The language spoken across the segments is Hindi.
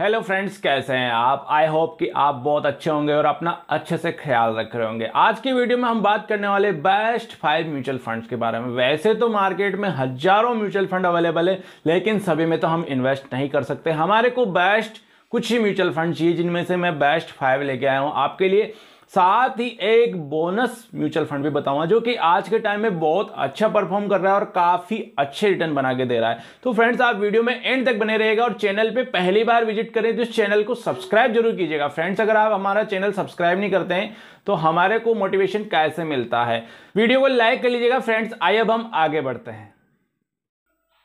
हेलो फ्रेंड्स, कैसे हैं आप? आई होप कि आप बहुत अच्छे होंगे और अपना अच्छे से ख्याल रख रहे होंगे। आज की वीडियो में हम बात करने वाले बेस्ट 5 म्यूचुअल फंड्स के बारे में। वैसे तो मार्केट में हजारों म्यूचुअल फंड अवेलेबल है, लेकिन सभी में तो हम इन्वेस्ट नहीं कर सकते। हमारे को बेस्ट कुछ ही म्यूचुअल फंड चाहिए, जिनमें से मैं बेस्ट 5 लेके आया हूँ आपके लिए। साथ ही एक बोनस म्यूचुअल फंड भी बताऊंगा जो कि आज के टाइम में बहुत अच्छा परफॉर्म कर रहा है और काफी अच्छे रिटर्न बना के दे रहा है। तो फ्रेंड्स, आप वीडियो में एंड तक बने रहिएगा और चैनल पे पहली बार विजिट करें तो इस चैनल को सब्सक्राइब जरूर कीजिएगा। फ्रेंड्स, अगर आप हमारा चैनल सब्सक्राइब नहीं करते हैं तो हमारे को मोटिवेशन कैसे मिलता है? वीडियो को लाइक कर लीजिएगा। फ्रेंड्स, आइए अब हम आगे बढ़ते हैं।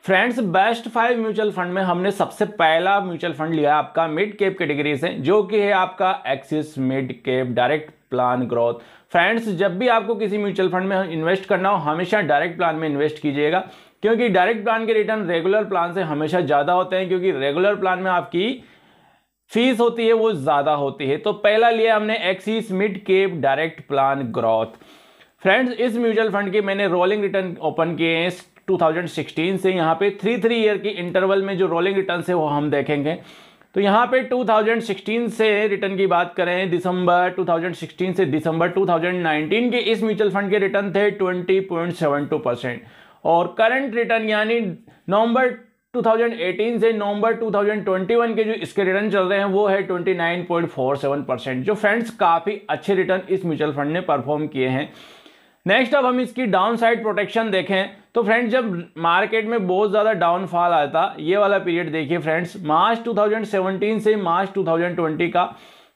फ्रेंड्स, बेस्ट 5 म्यूचुअल फंड में हमने सबसे पहला म्यूचुअल फंड लिया आपका मिड कैप कैटेगरी से, जो कि है आपका Axis mid cap direct plan growth. Friends, जब भी आपको किसी म्यूचुअल फंड में इन्वेस्ट करना हो, हमेशा डायरेक्ट प्लान में इन्वेस्ट कीजिएगा, क्योंकि डायरेक्ट प्लान के रिटर्न रेगुलर प्लान से हमेशा ज़्यादा होते हैं, क्योंकि रेगुलर प्लान में आपकी फीस होती है वो ज़्यादा होती है। तो पहला लिया हमने Axis mid cap direct plan growth. Friends, इस म्यूचुअल फंड के मैंने रोलिंग रिटर्न ओपन किए हैं 2016 से। यहाँ पे 3 ईयर की इंटरवल में जो रोलिंग रिटर्न है वो हम देखेंगे। तो यहाँ पे 2016 से रिटर्न की बात करें, दिसंबर 2016 से दिसंबर 2019 के इस म्यूचुअल फंड के रिटर्न थे 20.72% और करंट रिटर्न यानी नवंबर 2018 से नवंबर 2021 के जो इसके रिटर्न चल रहे हैं वो है 29.47%। जो फ्रेंड्स, काफ़ी अच्छे रिटर्न इस म्यूचुअल फंड ने परफॉर्म किए हैं। नेक्स्ट, अब हम इसकी डाउनसाइड प्रोटेक्शन देखें तो फ्रेंड्स, जब मार्केट में बहुत ज़्यादा डाउनफॉल आता, ये वाला पीरियड देखिए फ्रेंड्स, मार्च 2017 से मार्च 2020 का,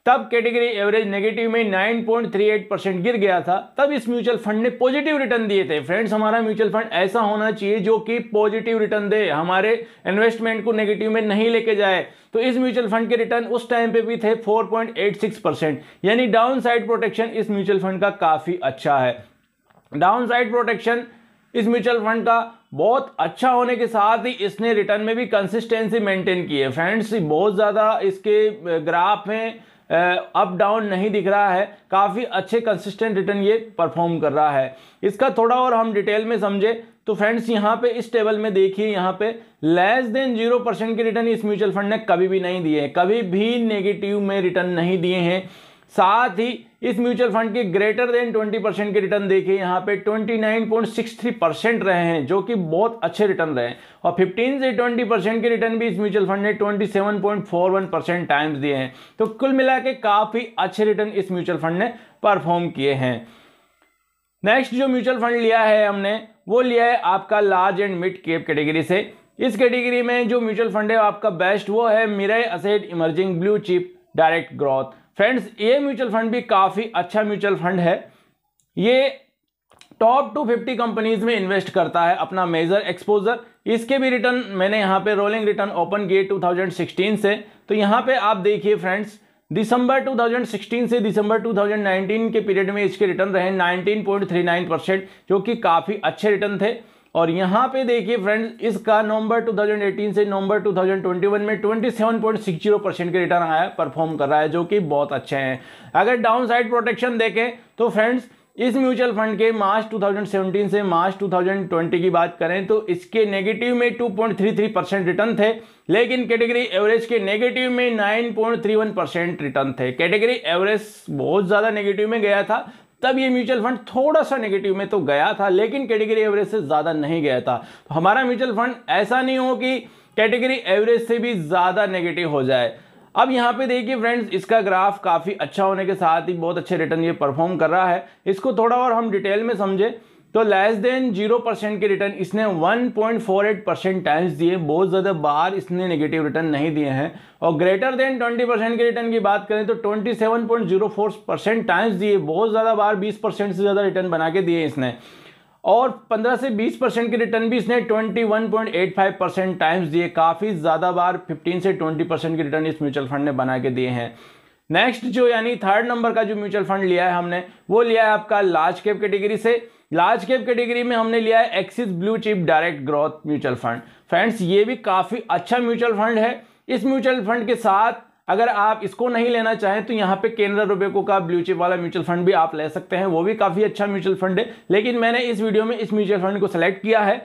तब कैटेगरी एवरेज नेगेटिव में 9.38% गिर गया था। तब इस म्यूचुअल फंड ने पॉजिटिव रिटर्न दिए थे। फ्रेंड्स, हमारा म्यूचुअल फंड ऐसा होना चाहिए जो कि पॉजिटिव रिटर्न दे, हमारे इन्वेस्टमेंट को नेगेटिव में नहीं लेके जाए। तो इस म्यूचुअल फंड के रिटर्न उस टाइम पे भी थे 4.86%, यानी डाउनसाइड प्रोटेक्शन इस म्यूचुअल फंड का काफ़ी अच्छा है। डाउनसाइड प्रोटेक्शन इस म्यूचुअल फंड का बहुत अच्छा होने के साथ ही इसने रिटर्न में भी कंसिस्टेंसी मेंटेन की है। फ्रेंड्स, बहुत ज़्यादा इसके ग्राफ में अप डाउन नहीं दिख रहा है, काफ़ी अच्छे कंसिस्टेंट रिटर्न ये परफॉर्म कर रहा है। इसका थोड़ा और हम डिटेल में समझे तो फ्रेंड्स, यहाँ पे इस टेबल में देखिए, यहाँ पे लेस देन 0% के रिटर्न इस म्यूचुअल फंड ने कभी भी नहीं दिए, कभी भी नेगेटिव में रिटर्न नहीं दिए हैं। साथ ही इस म्यूचुअल फंड के ग्रेटर देन 20% के रिटर्न देखिए, यहाँ पे 29.63% रहे हैं, जो कि बहुत अच्छे रिटर्न रहे हैं। और 15 से 20% के रिटर्न भी इस म्यूचुअल फंड ने 27.41% टाइम्स दिए हैं। तो कुल मिला के काफ़ी अच्छे रिटर्न इस म्यूचुअल फंड ने परफॉर्म किए हैं। नेक्स्ट जो म्यूचुअल फंड लिया है हमने, वो लिया है आपका large and mid cap category से। इस कैटेगरी में जो म्यूचुअल फंड है आपका बेस्ट, वो है Mirae asset emerging blue chip direct growth. Friends, ये म्यूचुअल फंड भी काफ़ी अच्छा म्यूचुअल फंड है। ये टॉप 250 कंपनीज में इन्वेस्ट करता है अपना मेजर एक्सपोजर। इसके भी रिटर्न मैंने यहाँ पे रोलिंग रिटर्न ओपन किए 2016 से। तो यहाँ पे आप देखिए फ्रेंड्स, दिसंबर 2016 से दिसंबर 2019 के पीरियड में इसके रिटर्न रहे 19.39%, जो कि काफ़ी अच्छे रिटर्न थे। और यहाँ पे देखिए फ्रेंड्स, इसका नवंबर 2018 से नवंबर 2021 में 27.60% के रिटर्न आया, परफॉर्म कर रहा है, जो कि बहुत अच्छे हैं। अगर डाउनसाइड प्रोटेक्शन देखें तो फ्रेंड्स, इस म्यूचुअल फंड के मार्च 2017 से मार्च 2020 की बात करें तो इसके नेगेटिव में 2.33% रिटर्न थे, लेकिन कैटेगरी एवरेज के नेगेटिव में 9.31% रिटर्न थे। कैटेगरी एवरेज बहुत ज़्यादा नेगेटिव में गया था, तब ये म्यूचुअल फंड थोड़ा सा नेगेटिव में तो गया था, लेकिन कैटेगरी एवरेज से ज़्यादा नहीं गया था। तो हमारा म्यूचुअल फंड ऐसा नहीं हो कि कैटेगरी एवरेज से भी ज़्यादा नेगेटिव हो जाए। अब यहाँ पे देखिए फ्रेंड्स, इसका ग्राफ काफ़ी अच्छा होने के साथ ही बहुत अच्छे रिटर्न ये परफॉर्म कर रहा है। इसको थोड़ा और हम डिटेल में समझे तो लेस देन 0% के रिटर्न इसने 1.48% टाइम्स दिए, बहुत ज़्यादा बार इसने नेगेटिव रिटर्न नहीं दिए हैं। और ग्रेटर देन 20% के रिटर्न की बात करें तो 27.04% टाइम्स दिए, बहुत ज़्यादा बार 20% से ज़्यादा रिटर्न बना के दिए इसने। और 15 से 20% के रिटर्न भी इसने 21.85% टाइम्स दिए, काफ़ी ज़्यादा बार 15 से 20% के रिटर्न इस म्यूचुअल फंड ने बना के दिए हैं। नेक्स्ट जो यानी थर्ड नंबर का जो म्यूचुअल फंड लिया है हमने, वो लिया है आपका लार्ज कैप कैटेगरी से। लार्ज कैप कैटेगरी में हमने लिया है Axis blue chip direct growth mutual fund. Friends, ये भी काफ़ी अच्छा म्यूचुअल फंड है। इस म्यूचुअल फंड के साथ अगर आप इसको नहीं लेना चाहें तो यहाँ पे कैनरा रोबेको का ब्लू चिप वाला म्यूचुअल फंड भी आप ले सकते हैं, वो भी काफ़ी अच्छा म्यूचुअल फंड है। लेकिन मैंने इस वीडियो में इस म्यूचुअल फंड को सिलेक्ट किया है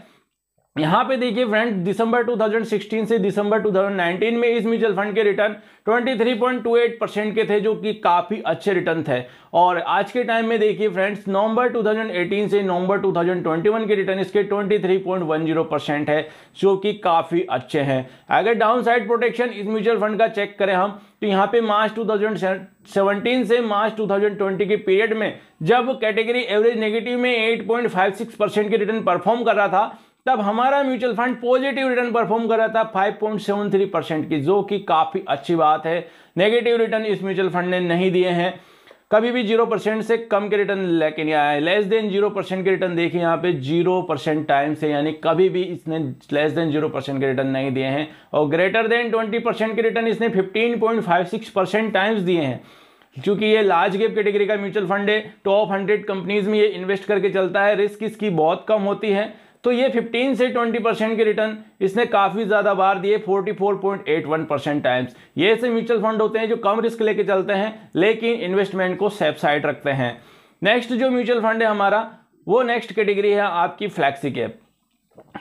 यहाँ पे देखिए फ्रेंड, दिसंबर 2016 से दिसंबर 2019 में इस म्यूचुअल फंड के रिटर्न 23.28% के थे, जो कि काफ़ी अच्छे रिटर्न थे। और आज के टाइम में देखिए फ्रेंड्स, नवंबर 2018 से नवंबर 2021 के रिटर्न इसके 23.10% है, जो कि काफ़ी अच्छे हैं। अगर डाउनसाइड प्रोटेक्शन इस म्यूचुअल फंड का चेक करें हम, तो यहाँ पे मार्च 2017 से मार्च 2020 के पीरियड में जब कैटेगरी एवरेज नेगेटिव में 8.56% के रिटर्न परफॉर्म कर रहा था, तब हमारा mutual fund positive return perform कर रहा था 5.73% की, जो कि काफ़ी अच्छी बात है। नेगेटिव रिटर्न इस म्यूचुअल फंड ने नहीं दिए हैं, कभी भी 0% से कम के रिटर्न लेके नहीं आया है। लेस देन 0% के रिटर्न देखिए यहाँ पे 0% टाइम से, यानी कभी भी इसने लेस देन 0% के रिटर्न नहीं दिए हैं। और ग्रेटर देन 20% के रिटर्न इसने 15.56% टाइम्स दिए हैं। क्योंकि ये लार्ज कैप कैटेगरी का म्यूचुअल फंड है, टॉप 100 कंपनीज में ये इन्वेस्ट करके चलता है, रिस्क इसकी बहुत कम होती है, तो ये 15 से 20% के रिटर्न इसने काफ़ी ज़्यादा बार दिए, 44.81% टाइम्स। ये ऐसे म्यूचुअल फंड होते हैं जो कम रिस्क लेके चलते हैं, लेकिन इन्वेस्टमेंट को सेफ साइड रखते हैं। नेक्स्ट जो म्यूचुअल फंड है हमारा, वो नेक्स्ट कैटेगरी है आपकी flexi cap.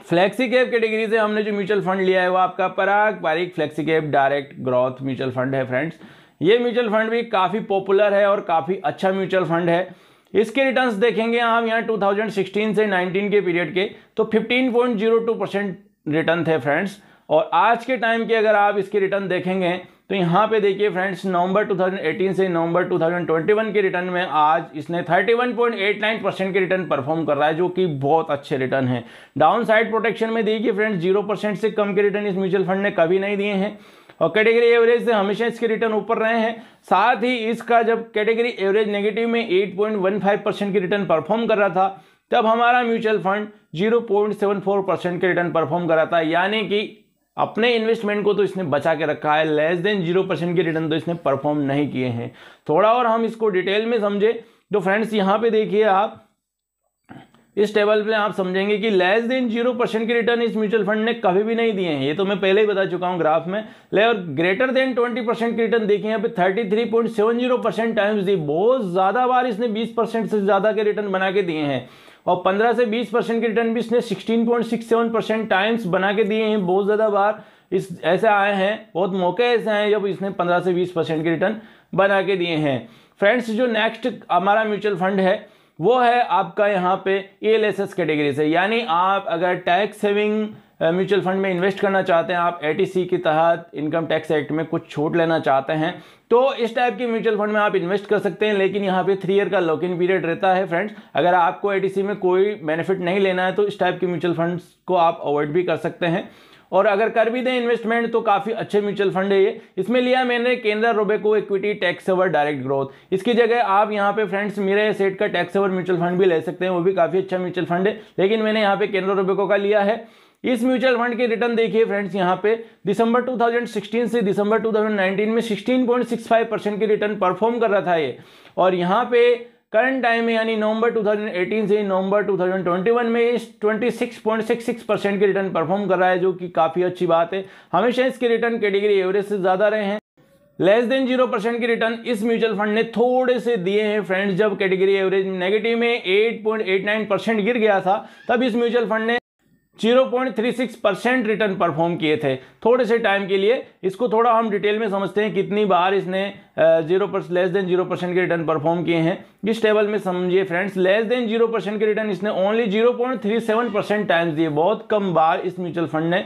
Flexi cap category से हमने जो म्यूचुअल फंड लिया है वो आपका Parag Parikh flexi cap direct growth mutual fund है फ्रेंड्स। ये म्यूचुअल फंड भी काफ़ी पॉपुलर है और काफ़ी अच्छा म्यूचुअल फंड है। इसके रिटर्न्स देखेंगे हम यहाँ 2016 से 19 के पीरियड के, तो 15.02% रिटर्न थे फ्रेंड्स। और आज के टाइम के अगर आप इसके रिटर्न देखेंगे, तो यहाँ पे देखिए फ्रेंड्स, नवंबर 2018 से नवंबर 2021 के रिटर्न में आज इसने 31.89% के रिटर्न परफॉर्म कर रहा है, जो कि बहुत अच्छे रिटर्न है। डाउनसाइड प्रोटेक्शन में देखिए फ्रेंड्स, 0% से कम के रिटर्न इस म्यूचुअल फंड ने कभी नहीं दिए हैं, और कैटेगरी एवरेज से हमेशा इसके रिटर्न ऊपर रहे हैं। साथ ही इसका जब कैटेगरी एवरेज नेगेटिव में 8.15% के रिटर्न परफॉर्म कर रहा था, तब हमारा म्यूचुअल फंड 0.74% के रिटर्न परफॉर्म कर रहा था, यानी कि अपने इन्वेस्टमेंट को तो इसने बचा के रखा है। लेस देन 0% के रिटर्न तो इसने परफॉर्म नहीं किए हैं। थोड़ा और हम इसको डिटेल में समझे तो फ्रेंड्स, यहाँ पे देखिए आप इस टेबल पे आप समझेंगे कि लेस देन 0% के रिटर्न इस म्यूचुअल फंड ने कभी भी नहीं दिए हैं, ये तो मैं पहले ही बता चुका हूँ ग्राफ में ले। और ग्रेटर देन 20% के रिटर्न देखिए यहाँ पे 33.70% टाइम्स दी, बहुत ज़्यादा बार इसने 20% से ज़्यादा के रिटर्न बना के दिए हैं। और 15 से 20% के रिटर्न भी इसने 16.67% टाइम्स बना के दिए हैं, बहुत ज़्यादा बार इस ऐसे आए हैं, बहुत मौके ऐसे आए हैं जब इसने 15 से 20% के रिटर्न बना के दिए हैं। फ्रेंड्स, जो नेक्स्ट हमारा म्यूचुअल फंड है वो है आपका यहाँ पे ELSS कैटेगरी से, यानी आप अगर टैक्स सेविंग म्यूचुअल फंड में इन्वेस्ट करना चाहते हैं, आप ATC के तहत इनकम टैक्स एक्ट में कुछ छूट लेना चाहते हैं, तो इस टाइप के म्यूचुअल फंड में आप इन्वेस्ट कर सकते हैं। लेकिन यहाँ पे 3 ईयर का लॉक इन पीरियड रहता है फ्रेंड्स। अगर आपको ATC में कोई बेनिफिट नहीं लेना है, तो इस टाइप के म्यूचुअल फंड को आप अवॉइड भी कर सकते हैं। और अगर कर भी दें इन्वेस्टमेंट, तो काफ़ी अच्छे म्यूचुअल फंड है ये। इसमें लिया मैंने Canara Robeco equity tax saver direct growth. इसकी जगह आप यहाँ पे फ्रेंड्स मिरे एसेट का टैक्स सेवर म्यूचुअल फंड भी ले सकते हैं, वो भी काफ़ी अच्छा म्यूचुअल फंड है, लेकिन मैंने यहाँ पे केनरा रोबेको का लिया है। इस म्यूचुअल फंड के रिटर्न देखिए फ्रेंड्स, यहाँ पे दिसंबर 2016 से दिसंबर 2019 में 16.65% के रिटर्न परफॉर्म कर रहा था ये। और यहाँ पे करंट टाइम में यानी नवंबर 2018 से नवंबर 2021 में 26.66% के रिटर्न परफॉर्म कर रहा है, जो कि काफ़ी अच्छी बात है। हमेशा इसके रिटर्न कैटेगरी एवरेज से ज़्यादा रहे हैं। लेस देन 0% के रिटर्न इस म्यूचुअल फंड ने थोड़े से दिए हैं फ्रेंड्स, जब कैटेगरी एवरेज नेगेटिव में 8.89% गिर गया था, तब इस म्यूचुअल फंड ने 0.36% रिटर्न परफॉर्म किए थे थोड़े से टाइम के लिए। इसको थोड़ा हम डिटेल में समझते हैं कितनी बार इसने लेस देन 0% के रिटर्न परफॉर्म किए हैं। इस टेबल में समझिए फ्रेंड्स, लेस देन 0% के रिटर्न इसने ओनली 0.37% टाइम्स दिए, बहुत कम बार इस म्यूचुअल फंड ने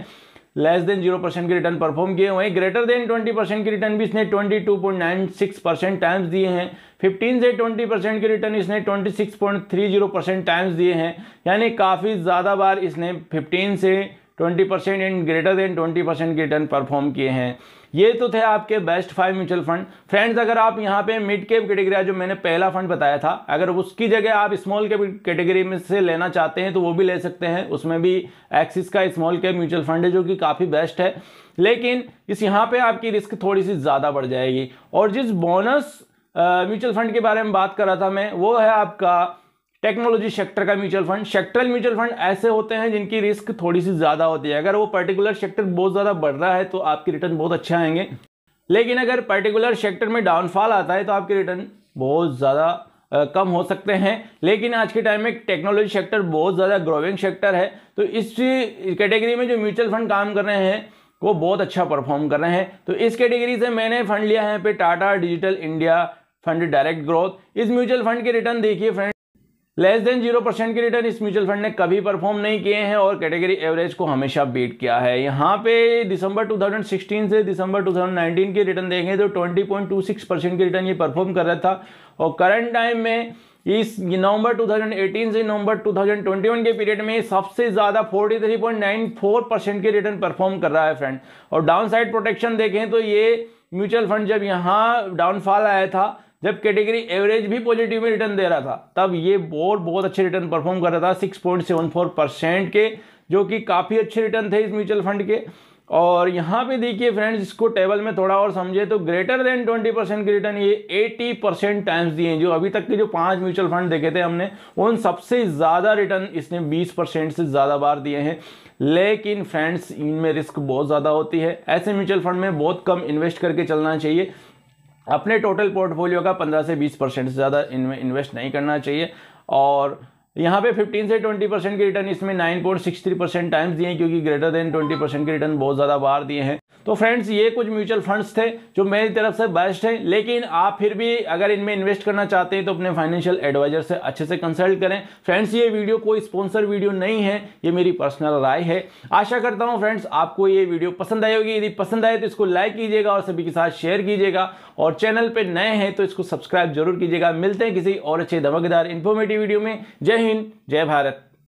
लेस देन 0% के रिटर्न परफॉर्म किए। वहीं ग्रेटर देन 20% के रिटर्न भी इसने 22.96% टाइम्स दिए हैं। 15 से 20% के रिटर्न इसने 26.30% टाइम्स दिए हैं, यानी काफ़ी ज़्यादा बार इसने 15 से 20% एंड ग्रेटर देन 20% के रिटर्न परफॉर्म किए हैं। ये तो थे आपके बेस्ट 5 म्यूचुअल फंड फ्रेंड्स। अगर आप यहाँ पे मिड कैप कैटेगरी जो मैंने पहला फंड बताया था, अगर उसकी जगह आप स्मॉल कैप कैटेगरी में से लेना चाहते हैं, तो वो भी ले सकते हैं। उसमें भी एक्सिस का स्मॉल कैप म्यूचुअल फंड है, जो कि काफ़ी बेस्ट है, लेकिन इस यहाँ पर आपकी रिस्क थोड़ी सी ज़्यादा बढ़ जाएगी। और जिस बोनस म्यूचुअल फंड के बारे में बात कर रहा था मैं, वो है आपका टेक्नोलॉजी सेक्टर का mutual fund. Sectoral mutual fund ऐसे होते हैं जिनकी रिस्क थोड़ी सी ज़्यादा होती है। अगर वो पर्टिकुलर सेक्टर बहुत ज़्यादा बढ़ रहा है, तो आपके रिटर्न बहुत अच्छे आएंगे, लेकिन अगर पर्टिकुलर सेक्टर में डाउनफॉल आता है, तो आपके रिटर्न बहुत ज़्यादा कम हो सकते हैं, लेकिन आज के टाइम में टेक्नोलॉजी सेक्टर बहुत ज़्यादा ग्रोइंग सेक्टर है, तो इस कैटेगरी में जो म्यूचुअल फंड काम कर रहे हैं वो बहुत अच्छा परफॉर्म कर रहे हैं। तो इस कैटेगरी से मैंने फंड लिया है यहाँ पे Tata digital India fund direct growth. इस म्यूचुअल फंड के रिटर्न देखिए फ्रेंड, लेस देन 0% के रिटर्न इस म्यूचुअल फंड ने कभी परफॉर्म नहीं किए हैं और कैटेगरी एवरेज को हमेशा बीट किया है। यहाँ पे दिसंबर 2016 से दिसंबर 2019 के रिटर्न देखें तो 20.26% के रिटर्न ये परफॉर्म कर रहा था, और करंट टाइम में इस नवंबर 2018 से नवंबर 2021 के पीरियड में सबसे ज़्यादा 43.94% के रिटर्न परफॉर्म कर रहा है फ्रेंड। और डाउनसाइड प्रोटेक्शन देखें तो ये म्यूचुअल फंड जब यहाँ डाउनफॉल आया था, जब कैटेगरी एवरेज भी पॉजिटिव में रिटर्न दे रहा था, तब ये बहुत अच्छे रिटर्न परफॉर्म कर रहा था 6.74% के, जो कि काफ़ी अच्छे रिटर्न थे इस म्यूचुअल फंड के। और यहाँ पे देखिए फ्रेंड्स, इसको टेबल में थोड़ा और समझे तो ग्रेटर देन 20% के रिटर्न ये 80% टाइम्स दिए हैं। जो अभी तक के जो 5 म्यूचुअल फंड देखे थे हमने, उन सबसे ज़्यादा रिटर्न इसने 20% से ज़्यादा बार दिए हैं। लेकिन फ्रेंड्स, इनमें रिस्क बहुत ज़्यादा होती है, ऐसे म्यूचुअल फंड में बहुत कम इन्वेस्ट करके चलना चाहिए। अपने टोटल पोर्टफोलियो का 15 से 20% से ज़्यादा इनमें इन्वेस्ट नहीं करना चाहिए। और यहाँ पे 15 से 20% के रिटर्न इसमें 9.63% टाइम्स दिए हैं, क्योंकि ग्रेटर देन 20% के रिटर्न बहुत ज़्यादा बार दिए हैं। तो फ्रेंड्स, ये कुछ म्यूचुअल फंड्स थे जो मेरी तरफ से बेस्ट हैं, लेकिन आप फिर भी अगर इनमें इन्वेस्ट करना चाहते हैं तो अपने फाइनेंशियल एडवाइजर से अच्छे से कंसल्ट करें। फ्रेंड्स, ये वीडियो कोई स्पॉन्सर वीडियो नहीं है, ये मेरी पर्सनल राय है। आशा करता हूँ फ्रेंड्स आपको ये वीडियो पसंद आई होगी। यदि पसंद आए तो इसको लाइक कीजिएगा और सभी के साथ शेयर कीजिएगा, और चैनल पर नए हैं तो इसको सब्सक्राइब जरूर कीजिएगा। मिलते हैं किसी और अच्छे धमाकेदार इन्फॉर्मेटिव वीडियो में। जय हिंद, जय भारत।